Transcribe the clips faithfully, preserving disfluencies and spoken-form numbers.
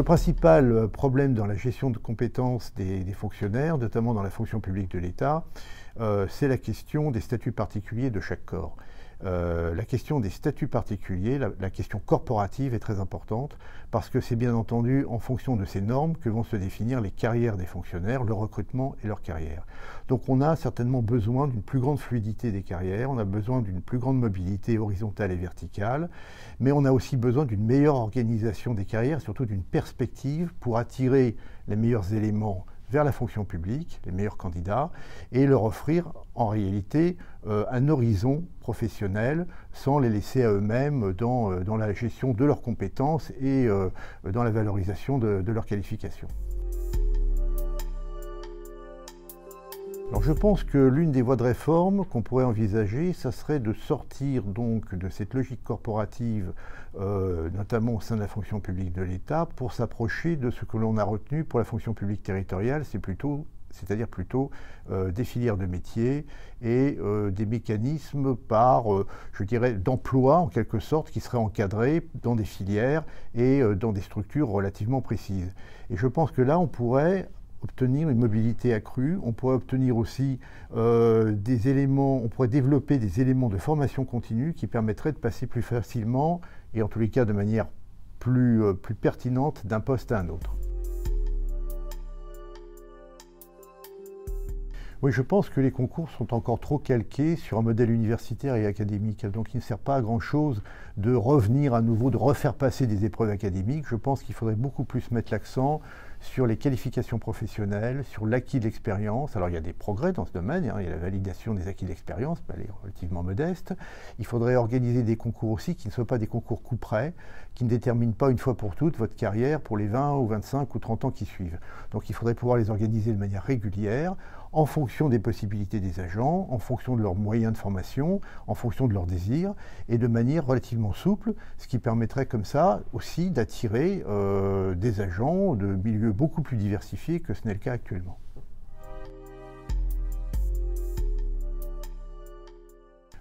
le principal problème dans la gestion de compétences des, des fonctionnaires, notamment dans la fonction publique de l'État, euh, c'est la question des statuts particuliers de chaque corps. Euh, la question des statuts particuliers, la, la question corporative est très importante parce que c'est bien entendu en fonction de ces normes que vont se définir les carrières des fonctionnaires, le recrutement et leur carrière. Donc on a certainement besoin d'une plus grande fluidité des carrières, on a besoin d'une plus grande mobilité horizontale et verticale, mais on a aussi besoin d'une meilleure organisation des carrières, surtout d'une perspective pour attirer les meilleurs éléments vers la fonction publique, les meilleurs candidats, et leur offrir en réalité euh, un horizon professionnel sans les laisser à eux-mêmes dans, dans la gestion de leurs compétences et euh, dans la valorisation de, de leurs qualifications. Alors je pense que l'une des voies de réforme qu'on pourrait envisager, ça serait de sortir donc de cette logique corporative, euh, notamment au sein de la fonction publique de l'État, pour s'approcher de ce que l'on a retenu pour la fonction publique territoriale, c'est plutôt, c'est-à-dire plutôt euh, des filières de métier et euh, des mécanismes par, euh, je dirais, d'emploi en quelque sorte, qui seraient encadrés dans des filières et euh, dans des structures relativement précises. Et je pense que là, on pourrait obtenir une mobilité accrue, on pourrait obtenir aussi euh, des éléments, on pourrait développer des éléments de formation continue qui permettraient de passer plus facilement et en tous les cas de manière plus, euh, plus pertinente d'un poste à un autre. Oui, je pense que les concours sont encore trop calqués sur un modèle universitaire et académique. Donc il ne sert pas à grand-chose de revenir à nouveau, de refaire passer des épreuves académiques. Je pense qu'il faudrait beaucoup plus mettre l'accent sur les qualifications professionnelles, sur l'acquis de l'expérience. Alors il y a des progrès dans ce domaine, hein. Il y a la validation des acquis de l'expérience, elle est relativement modeste. Il faudrait organiser des concours aussi qui ne soient pas des concours couperets, qui ne déterminent pas une fois pour toutes votre carrière pour les vingt ou vingt-cinq ou trente ans qui suivent. Donc il faudrait pouvoir les organiser de manière régulière, en fonction des possibilités des agents, en fonction de leurs moyens de formation, en fonction de leurs désirs, et de manière relativement souple, ce qui permettrait comme ça aussi d'attirer euh, des agents de milieux beaucoup plus diversifiés que ce n'est le cas actuellement.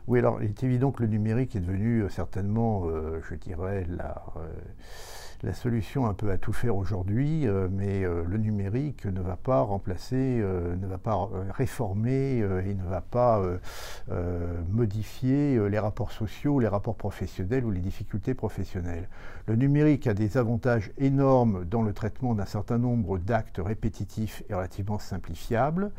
Oui, alors il est évident que le numérique est devenu euh, certainement, euh, je dirais, la... Euh, la solution un peu à tout faire aujourd'hui, euh, mais euh, le numérique ne va pas remplacer, euh, ne va pas réformer euh, et ne va pas euh, euh, modifier euh, les rapports sociaux, les rapports professionnels ou les difficultés professionnelles. Le numérique a des avantages énormes dans le traitement d'un certain nombre d'actes répétitifs et relativement simplifiables.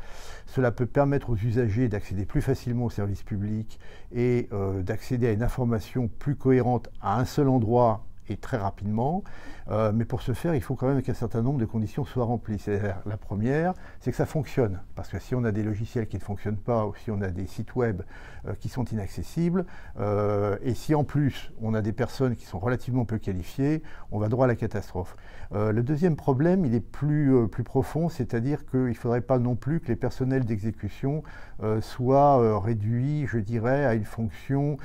Cela peut permettre aux usagers d'accéder plus facilement aux services publics et euh, d'accéder à une information plus cohérente à un seul endroit et très rapidement, euh, mais pour ce faire, il faut quand même qu'un certain nombre de conditions soient remplies. La première, c'est que ça fonctionne, parce que si on a des logiciels qui ne fonctionnent pas, ou si on a des sites web euh, qui sont inaccessibles, euh, et si en plus on a des personnes qui sont relativement peu qualifiées, on va droit à la catastrophe. Euh, le deuxième problème, il est plus, euh, plus profond, c'est-à-dire qu'il ne faudrait pas non plus que les personnels d'exécution euh, soient euh, réduits, je dirais, à une fonction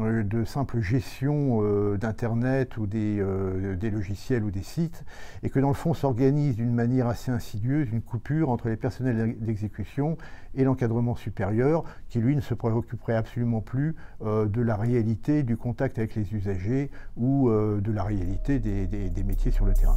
de simple gestion euh, d'Internet ou des, euh, des logiciels ou des sites, et que dans le fond s'organise d'une manière assez insidieuse une coupure entre les personnels d'exécution et l'encadrement supérieur, qui lui ne se préoccuperait absolument plus euh, de la réalité du contact avec les usagers ou euh, de la réalité des, des, des métiers sur le terrain.